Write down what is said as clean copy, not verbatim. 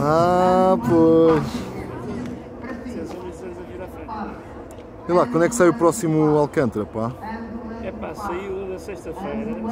Ah, pois. E lá, quando é que sai o próximo Alcântara, pá? É pá, saiu na sexta-feira.